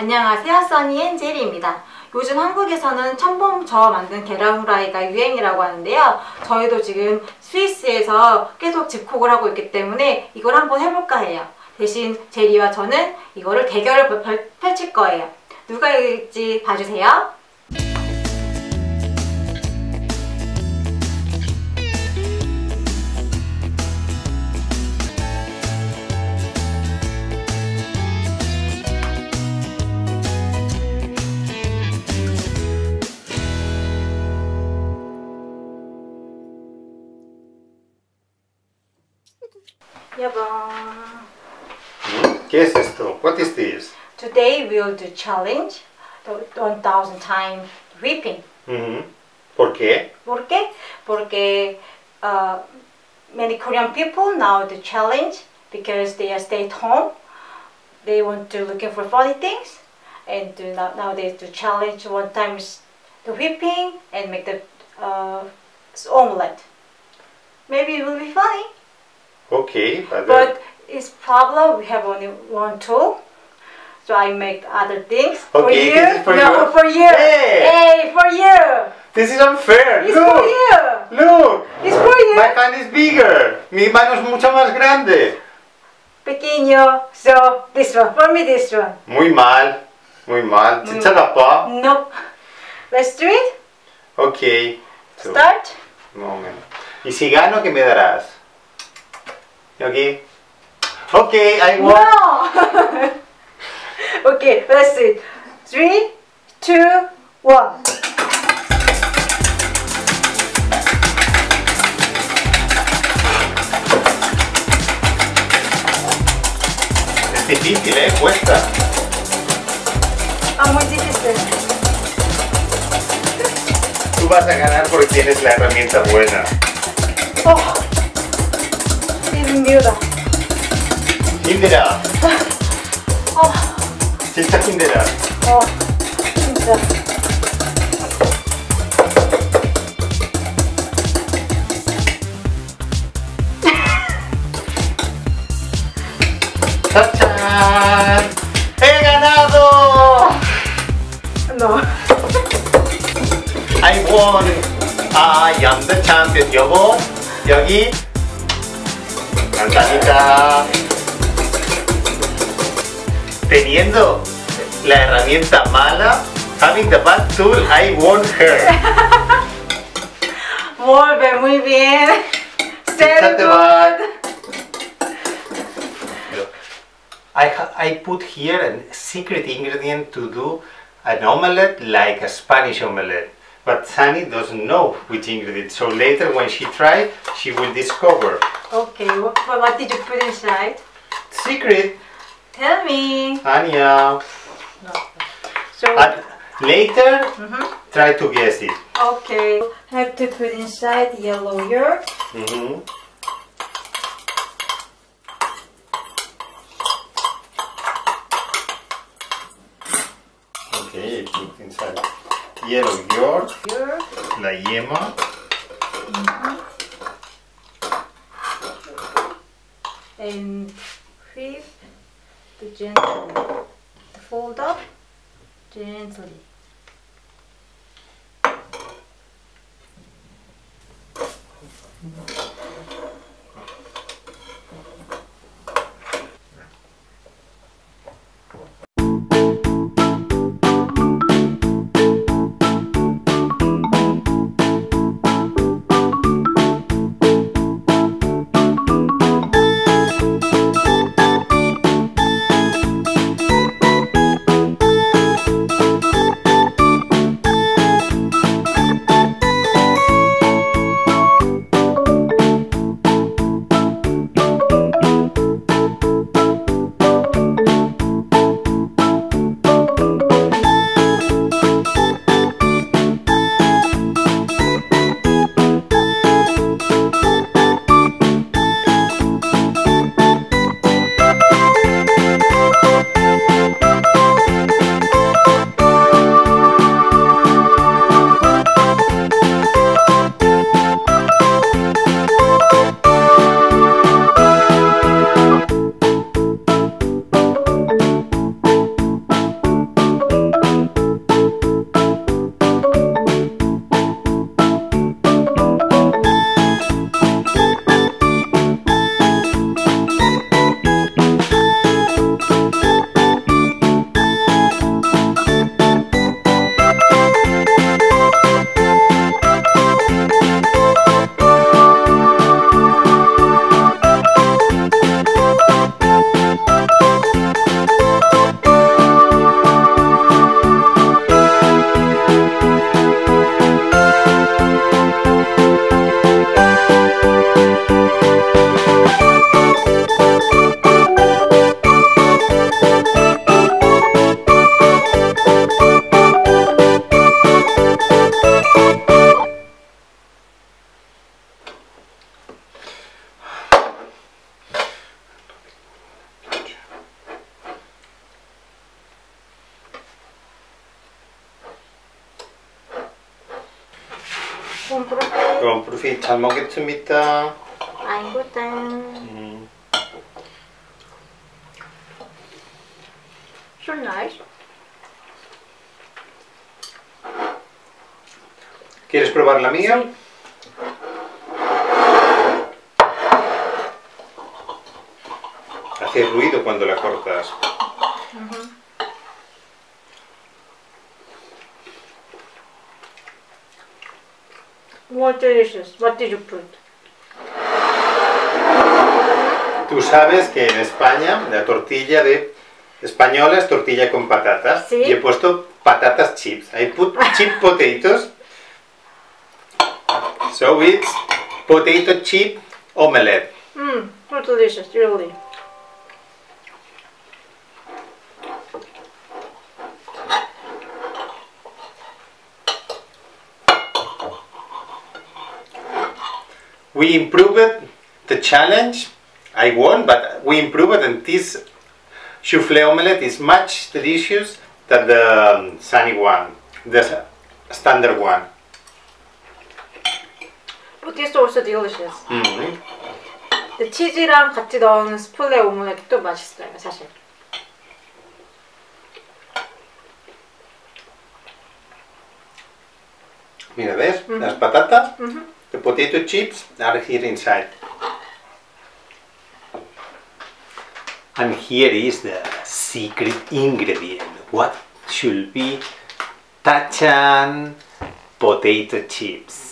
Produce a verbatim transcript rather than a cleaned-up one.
안녕하세요, 써니앤제리입니다. 요즘 한국에서는 첨벙저 만든 계란 후라이가 유행이라고 하는데요, 저희도 지금 스위스에서 계속 집콕을 하고 있기 때문에 이걸 한번 해볼까 해요. 대신 제리와 저는 이거를 대결을 펼칠 거예요. 누가 이길지 봐주세요. ¿Qué es esto? What is this? Today we'll do challenge one thousand time whipping. Mm-hmm. ¿Por qué? ¿Por qué? Porque uh, many Korean people now do challenge because they are stay at home. They want to looking for funny things and do now nowadays to challenge one time the whipping and make the uh, omelette. Maybe it will be funny. Okay, but, but it's Pablo. We have only one tool, so I make other things okay, for you. This is for no, you. for you. Hey. hey, for you. This is unfair. It's Look. for you. Look. It's for you. My hand is bigger. Mi mano es mucho más grande. Pequeño. So this one for me. This one. Muy mal. Muy mal. Muy mal. Nope. Let's do it. Okay. So, Start. Moment. Y si gano, ¿qué me darás? Okay. Okay, I won. No. Okay, let's see. Three, two, one. Es difícil, eh, cuesta. Ah, muy difícil. Tú vas a ganar porque tienes la herramienta buena. Oh. 힘들어. 힘들어. 어. 진짜 힘들어. 어. 진짜. 짜잔. He ganado. No. I won. I am the champion. 여보, 여기. Campanita. Teniendo la herramienta mala, having the bad tool, I won her. Volve, muy bien. Very good. I, I put here a secret ingredient to do an omelette like a Spanish omelette. But Sunny doesn't know which ingredient, so later when she tries, she will discover. Okay, what, what did you put inside? Secret! Tell me! Anya! No. So At, later, mm-hmm. try to guess it. Okay, I have to put inside yellow yolk. Mm-hmm. Okay, put inside. Yellow yolk, la yema, mm-hmm. and whip the gently, the fold up gently. 프로필. 어, 프로필 잘 먹겠습니다. 아이고다. 음. So nice. ¿Quieres probar la mía? Sí. Hace ruido cuando la cortas. Uh-huh. What delicious. What did you put? Tú sabes que en España la tortilla de española es tortilla con patatas. ¿Sí? Y he puesto patatas chips. I put chip potatoes. So it's potato chip omelette. Mmm, what delicious, really. We improved the challenge. I won, but we improved, and this souffle omelette is much delicious than the sunny one, the standard one. But it's also delicious. Mm-hmm. The cheese랑 같이 넣은 스플레 오믈렛도 맛있어요, 사실. Mira, ves, mm-hmm. las patatas. Mm-hmm. The potato chips are here inside. And here is the secret ingredient. What should be Tachan potato chips?